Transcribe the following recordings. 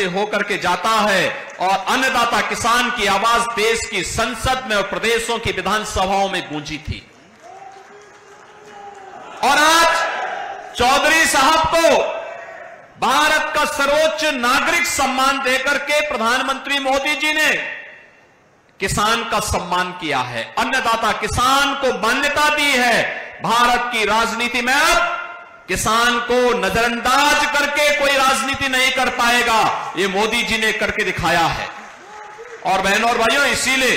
से होकर के जाता है और अन्नदाता किसान की आवाज देश की संसद में और प्रदेशों की विधानसभाओं में गूंजी थी। और आज चौधरी साहब को भारत का सर्वोच्च नागरिक सम्मान देकर के प्रधानमंत्री मोदी जी ने किसान का सम्मान किया है, अन्नदाता किसान को मान्यता दी है। भारत की राजनीति में अब किसान को नजरअंदाज करके कोई राजनीति नहीं कर पाएगा, ये मोदी जी ने करके दिखाया है। और बहनों और भाइयों, इसीलिए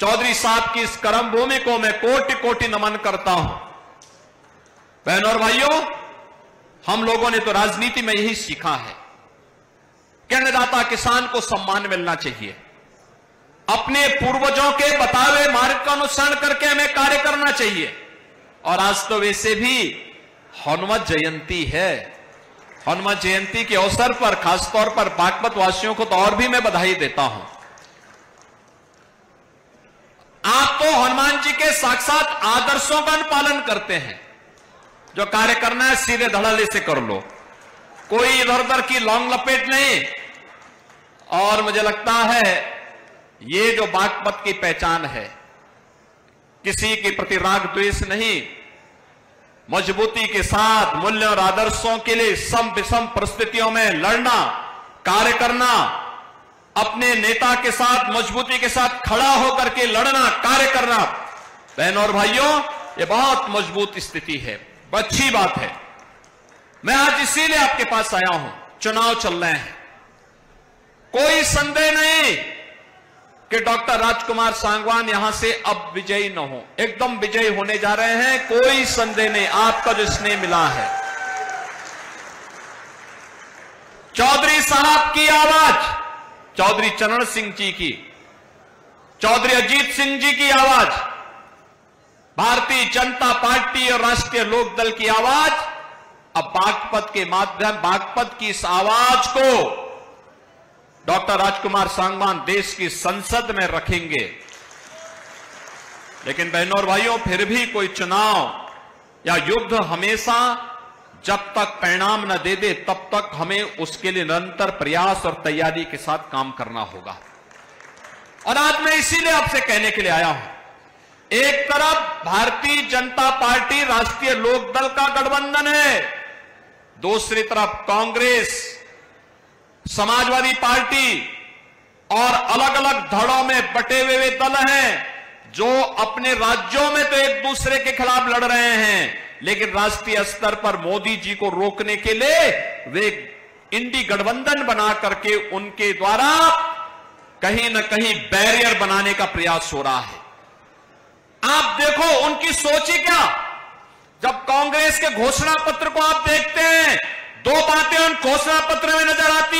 चौधरी साहब की इस कर्म भूमि को मैं कोटि कोटि नमन करता हूं। बहनों और भाइयों, हम लोगों ने तो राजनीति में यही सीखा है कि अन्नदाता किसान को सम्मान मिलना चाहिए। अपने पूर्वजों के बतावे मार्ग का अनुसरण करके हमें कार्य करना चाहिए। और आज तो वैसे भी हनुमत जयंती है। हनुमत जयंती के अवसर पर खासतौर पर बागपत वासियों को तो और भी मैं बधाई देता हूं। आप तो हनुमान जी के साक्षात आदर्शों का अनुपालन करते हैं। जो कार्य करना है सीधे धड़ल्ले से कर लो, कोई इधर उधर की लॉन्ग लपेट नहीं। और मुझे लगता है ये जो बागपत की पहचान है, किसी के प्रति राग द्वेष नहीं, मजबूती के साथ मूल्यों और आदर्शों के लिए सम विषम परिस्थितियों में लड़ना, कार्य करना, अपने नेता के साथ मजबूती के साथ खड़ा होकर के लड़ना, कार्य करना। बहनों और भाइयों, ये बहुत मजबूत स्थिति है, अच्छी बात है। मैं आज इसीलिए आपके पास आया हूं। चुनाव चल रहे हैं, कोई संदेह नहीं कि डॉक्टर राजकुमार सांगवान यहां से अब विजयी न हो, एकदम विजयी होने जा रहे हैं, कोई संदेह नहीं। आपका जो स्नेह मिला है, चौधरी साहब की आवाज, चौधरी चरण सिंह जी की, चौधरी अजीत सिंह जी की आवाज, भारतीय जनता पार्टी और राष्ट्रीय लोकदल की आवाज, अब बागपत के माध्यम, बागपत की इस आवाज को डॉक्टर राजकुमार सांगवान देश की संसद में रखेंगे। लेकिन बहनों और भाइयों, फिर भी कोई चुनाव या युद्ध हमेशा जब तक परिणाम न दे दे तब तक हमें उसके लिए निरंतर प्रयास और तैयारी के साथ काम करना होगा। और आज मैं इसीलिए आपसे कहने के लिए आया हूं, एक तरफ भारतीय जनता पार्टी राष्ट्रीय लोकदल का गठबंधन है, दूसरी तरफ कांग्रेस, समाजवादी पार्टी और अलग अलग धड़ों में बटे हुए वे दल हैं जो अपने राज्यों में तो एक दूसरे के खिलाफ लड़ रहे हैं, लेकिन राष्ट्रीय स्तर पर मोदी जी को रोकने के लिए वे इंडी गठबंधन बना करके उनके द्वारा कहीं न कहीं बैरियर बनाने का प्रयास हो रहा है। आप देखो उनकी सोच ही क्या। जब कांग्रेस के घोषणा पत्र को आप देखते हैं, दो बातें उन घोषणा पत्र में नजर आती